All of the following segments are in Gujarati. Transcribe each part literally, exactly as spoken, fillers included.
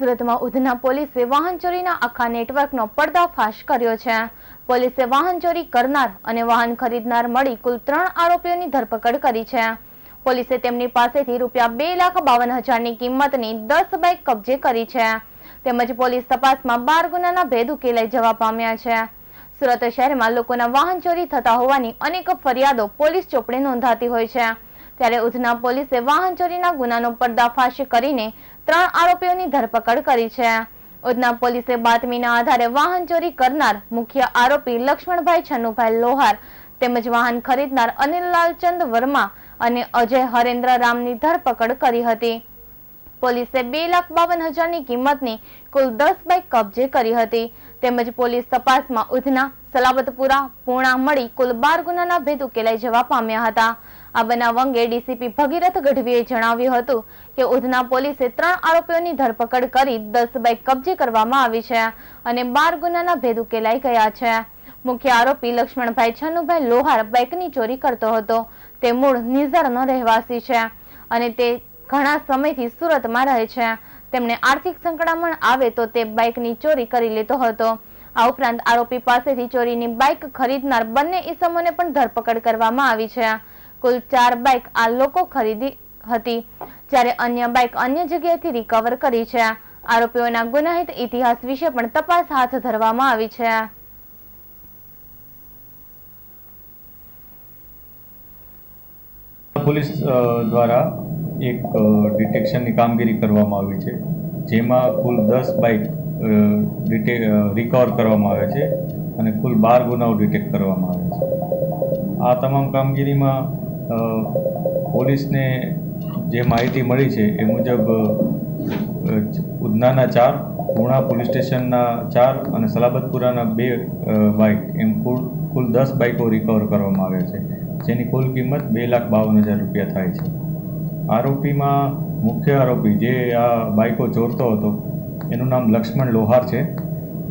સુરતમાં ઉધના પોલીસે વાહન ચોરીના આખા નેટવર્કનો પડદાફાશ કર્યો છે। પોલીસે વાહન ચોરી કરનાર અને વાહન ખરીદનાર મળી કુલ ત્રણ આરોપીઓની ધરપકડ કરી છે। પોલીસે તેમની પાસેથી રૂપિયા બે લાખ બાવન હજારની કિંમતની દસ બાઇક કબજે કરી છે। તેમજ પોલીસ તપાસમાં બાર ગુનાના ભેદ ઉકેલાઈ જવા પામ્યા છે। સુરત શહેરમાં લોકોના વાહન ચોરી થતા હોવાની અનેક ફરિયાદો પોલીસ ચોપડે નોંધાતી હોય છે, ત્યારે ઉધના પોલીસે વાહન ચોરીના ગુનાનો પડદાફાશ કરીને ત્રણ આરોપીઓની ધરપકડ કરી છે। ઉધના પોલીસે બાતમીના આધારે વાહન ચોરી કરનાર મુખ્ય આરોપી લક્ષ્મણભાઈ છનુભાઈ લોહાર તેમજ વાહન ખરીદનાર અનિલ વર્મા અને અજય હરેન્દ્ર રામની ધરપકડ કરી હતી। પોલીસે બે લાખ બાવન હજારની કિંમતની કુલ દસ બાઇક કબજે કરી હતી। તેમજ પોલીસ તપાસમાં ઉધના, સલાબતપુરા, પૂર્ણા મળી કુલ બાર ગુનાના ભેદ ઉકેલાઈ જવા પામ્યા હતા। આ બનાવ અંગે ડીસીપી ભગીરથ ગઢવીએ જણાવ્યું હતું કે ઉધના પોલીસે ત્રણ આરોપીઓની ધરપકડ કરી દસ બાઇક કબજે કરવામાં આવી છે અને બાર ગુનાના ભેદ ઉકેલાઈ ગયા છે। મુખ્ય આરોપી લક્ષ્મણભાઈ છનુભાઈ લોહાર બાઇકની ચોરી કરતો હતો, તે મૂળ નિઝરનો રહેવાસી છે અને તે ઘણા સમયથી સુરતમાં રહે છે। તેમણે આર્થિક સંકળામણ આવે તો તે બાઇકની ચોરી કરી લેતો હતો। આ ઉપરાંત આરોપી પાસેથી ચોરીની બાઇક ખરીદનાર બંને ઇસમોને પણ ધરપકડ કરવામાં આવી છે। કુલ ચાર બાઇક આ લોકો ખરીદી હતી, જ્યારે અન્ય બાઇક અન્ય જગ્યાએથી રિકવર કરી છે। આરોપીઓના ગુનાહિત ઇતિહાસ વિશે પણ તપાસ હાથ ધરવામાં આવી છે। પોલીસ દ્વારા એક ડિટેક્શનની કામગીરી કરવામાં આવી છે, જેમાં કુલ દસ બાઇક રિકવર કરવામાં આવે છે અને કુલ બાર ગુનાઓ ડિટેક્ટ કરવામાં આવે છે। આ તમામ કામગીરીમાં પોલીસને જે માહિતી મળી છે એ મુજબ ઉધનાના ચાર, પૂર્ણા પોલીસ સ્ટેશનના ચાર અને સલાબતપુરાના બે બાઇક એમ કુલ કુલ દસ બાઇકો રિકવર કરવામાં આવે છે, જેની કુલ કિંમત બે લાખ બાવન હજાર રૂપિયા થાય છે। આરોપીમાં મુખ્ય આરોપી જે આ બાઇકો ચોરતો હતો એનું નામ લક્ષ્મણ લોહાર છે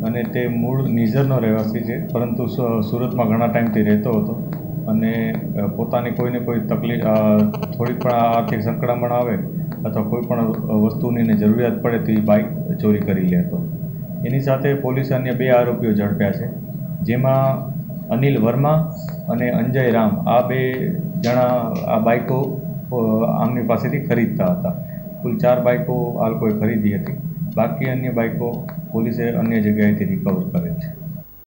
અને તે મૂળ નિઝરનો રહેવાસી છે, પરંતુ સુરતમાં ઘણા ટાઈમથી રહેતો હતો અને પોતાની કોઈને કોઈ તકલીફ, થોડીક પણ આર્થિક સંકળામણ આવે અથવા કોઈ પણ વસ્તુની જરૂરિયાત પડે તો એ બાઇક ચોરી કરી લેતો। એની સાથે પોલીસ અન્ય બે આરોપીઓ ઝડપ્યા છે, જેમાં અનિલ વર્મા અને અંજય રામ આ બે જણા આ બાઇકો આમની પાસેથી ખરીદતા હતા। કુલ ચાર બાઇકો આ લોકોએ ખરીદી હતી, બાકી અન્ય બાઇકો પોલીસે અન્ય જગ્યાએથી રિકવર કરે છે।